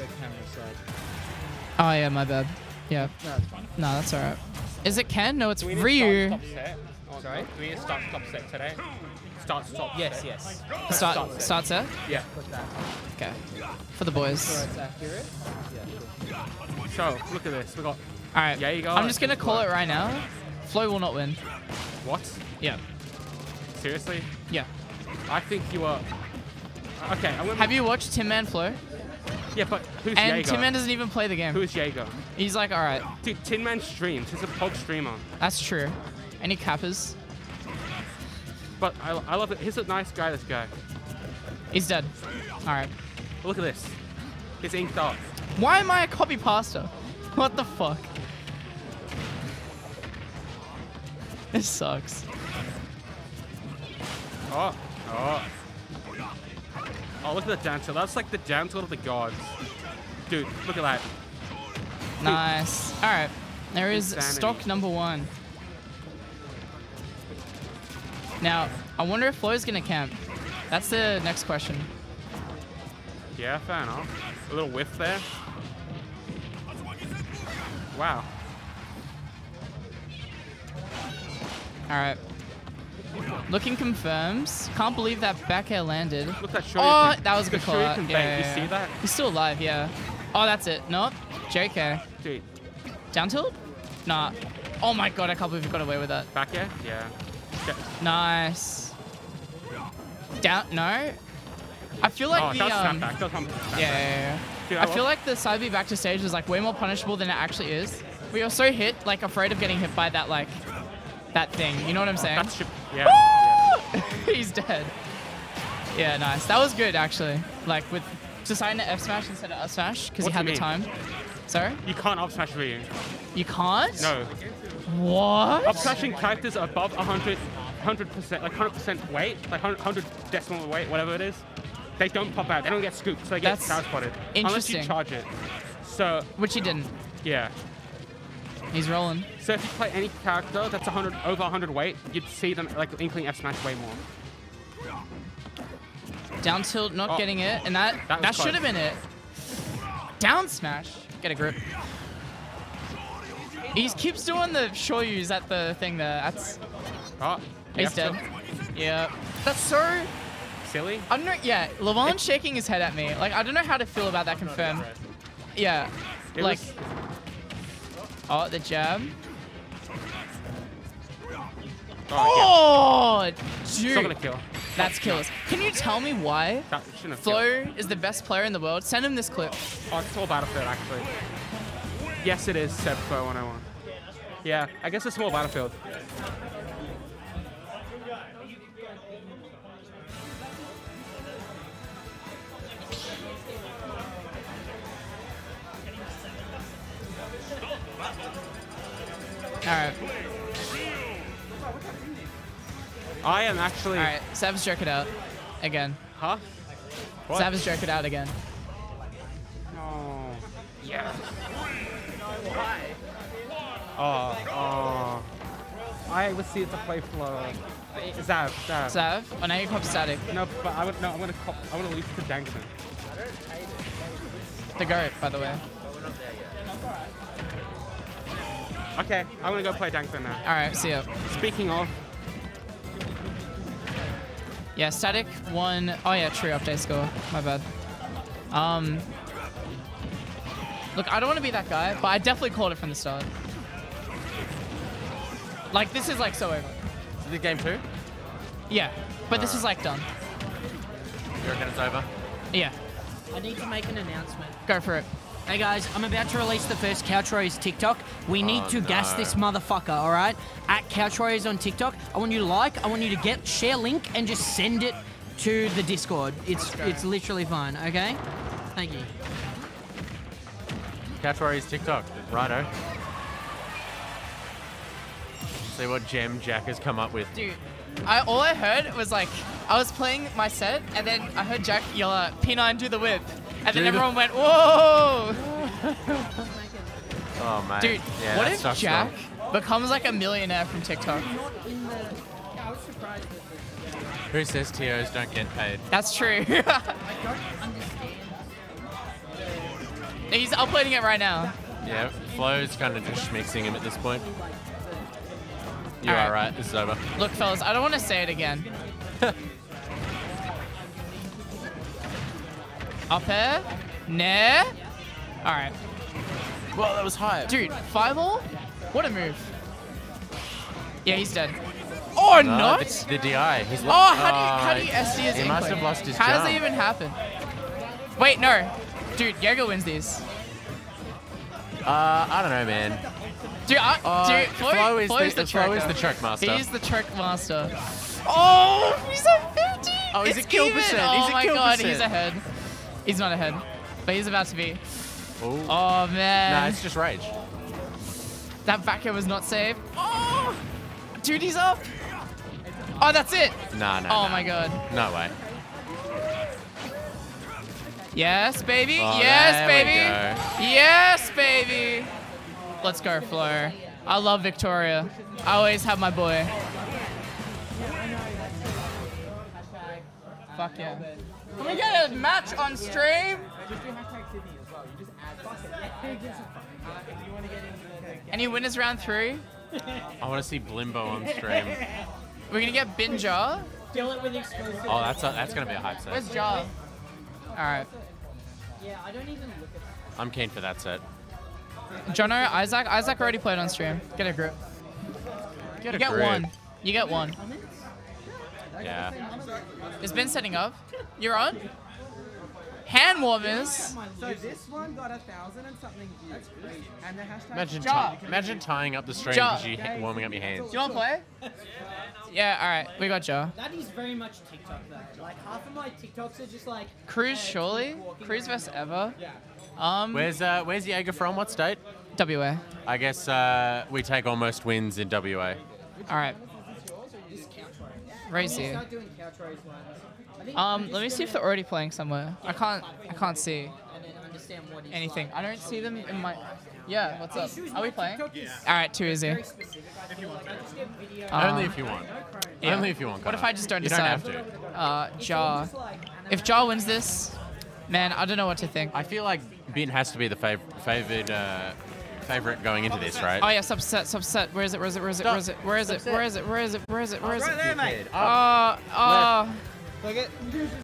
go camera side. Oh yeah, my bad. Yeah. No, that's fine. No, that's alright. Is it Ken? No, it's Ryu. Stop, stop set? Oh, sorry? Do we need to start stop set today? Start stop yes, set. Yes. Start set? Yeah. Okay. For the boys. Sure it's accurate. Yeah, cool. So, look at this. We got... Alright. Jaeger. I'm just going to call it right now. Flo will not win. What? Yeah. Seriously? Yeah. I think you are... Okay. Have you watched Tin Man Flo? Yeah, but who's Jaeger? And Tin Man doesn't even play the game. Who's Jaeger? He's like, all right. Dude, Tin Man streams. He's a pog streamer. That's true. Any cappers? But I love it. He's a nice guy, this guy. He's dead. All right. Look at this. He's inked up. Why am I a copy pasta? What the fuck? This sucks. Oh. Oh. Oh, look at the dance. That's like the dance of the gods. Dude, look at that. Dude. Nice. All right. There is insanity. Stock number one. Now, I wonder if Flo's going to camp. That's the next question. Yeah, fair enough. A little whiff there. Wow. All right. Looking confirms. Can't believe that back air landed. Look that oh, that was a good call out. Yeah, yeah. You see that? He's still alive, yeah. Oh, that's it. Nope. JK. Dude. Down tilt? Nah. Oh my god, I can't believe we got away with that. Back air? Yeah. Nice. Down? No? I feel like the... Yeah. Dude, I feel like the side B back to stage is like way more punishable than it actually is. We are so hit, like afraid of getting hit by that like... That thing, you know what I'm saying? That's yeah. yeah. He's dead. Yeah, nice. That was good, actually. Like, with deciding to F smash instead of up smash, because he had the time. Sorry? You can't up smash Ryu. You can't? No. What? Up smashing characters above 100%, like 100% weight, like 100 decimal weight, whatever it is, they don't pop out. They don't get scooped, so they get crowd spotted. Interesting. Unless you charge it. So. Which he didn't. Yeah. He's rolling. So if you play any character that's 100 over 100 weight, you'd see them like Inkling F smash way more. Down tilt, not getting it, and that should have been it. Down smash, get a grip. He keeps doing the shoryus at the thing there. That's. Oh, he's dead. Yeah, that's so silly. I don't know. Yeah, Levon's shaking his head at me. Like I don't know how to feel about that confirm. Yeah, like. Oh, the jab. Oh, yeah. Dude. Not gonna kill. That's killers. Can you tell me why Flo is the best player in the world? Send him this clip. Oh, it's all Battlefield, actually. Yes, it is, said Flo 101. Yeah, I guess it's more Battlefield. Alright. I am actually... Alright, Zav's jerk it out. Again. Huh? Zav's jerk it out again. No. Yes. Why? Oh. I would see it's a play flow. Zav. Oh, now you cop static. No, but I would lose to Dankfen. The goat, by the way. Okay, I'm gonna go play Dankfen now. Alright, see ya. Speaking of. Yeah, static one. Oh yeah, true update score. My bad. Look, I don't wanna be that guy, but I definitely called it from the start. Like this is like so over. Is it game 2? Yeah. But this is like done. You reckon it's over? Yeah. I need to make an announcement. Go for it. Hey guys, I'm about to release the first Couch Warriors TikTok. We need to gas this motherfucker, all right? At Couch Warriors on TikTok. I want you to like, I want you to get, share link, and just send it to the Discord. It's literally fine, okay? Thank you. Couch Warriors TikTok, righto. See what gem Jack has come up with. Dude, all I heard was like, I was playing my set, and then I heard Jack yell out, P9, do the whip. And then everyone went, whoa! Oh, man. Dude, yeah, what if Jack becomes like a millionaire from TikTok? I was surprised. Who says TOs don't get paid? That's true. I don't understand. He's uploading it right now. Yeah, Flo's kind of just mixing him at this point. You are right. This is over. Look, fellas, I don't want to say it again. Up air? Nair? All right. Well, that was high. Dude, fireball? What a move. Yeah, he's dead. Oh, no. It's the DI. He's lost. Oh, how do you SD his Inkling? He must have lost his jump. How does that even happen? Wait, no. Dude, Jaeger wins these. I don't know, man. Dude, Flo is the truck master. He's the truck master. Oh, he's at 50. Oh, he's a kill percent. Oh, my God, he's ahead. He's not ahead, but he's about to be. Ooh. Oh, man. Nah, it's just rage. That back air was not saved. Oh, dude, he's up. Oh, that's it. Nah, nah, my God. No way. Yes, baby. Oh, yes, baby. Yes, baby. Let's go, Flo. I love Victoria. I always have my boy. Fuck yeah. Can we get a match on stream? Any winners round 3? I want to see Blimbo on stream. We're going to get Binja. Oh, that's going to be a hype set. Where's Jav? All right. I'm keen for that set. Jono, Isaac. Isaac already played on stream. Get a grip. You get one. Yeah. It's been setting up. You're on? Hand warmers. So this one got 1,000 and something views. And the hashtag. Imagine tying up the stream because you're warming up your hands. Do you want to play? Yeah, all right. We got Joe. That is very much TikTok, though. Like, half of my TikToks are just like... Cruise, surely? Cruise vs. Ever? Yeah. Where's Jaeger from? What state? WA. I guess we take almost wins in WA. All right. Racy. Let me see if they're already playing somewhere. I can't see anything. I don't see them in my... Yeah, what's up? Are we playing? Yeah. All right, too easy. Only if you want. Yeah. Only if you want. What if I just don't decide? You don't have to. Jar. If Jar wins this... Man, I don't know what to think. I feel like Ben has to be the favorite going into this, right? Oh yeah, subset. Where is it? Where is it? Where is it? Where is it? Where is it? Where is it? Where is it? Right there, mate. Oh. Look it.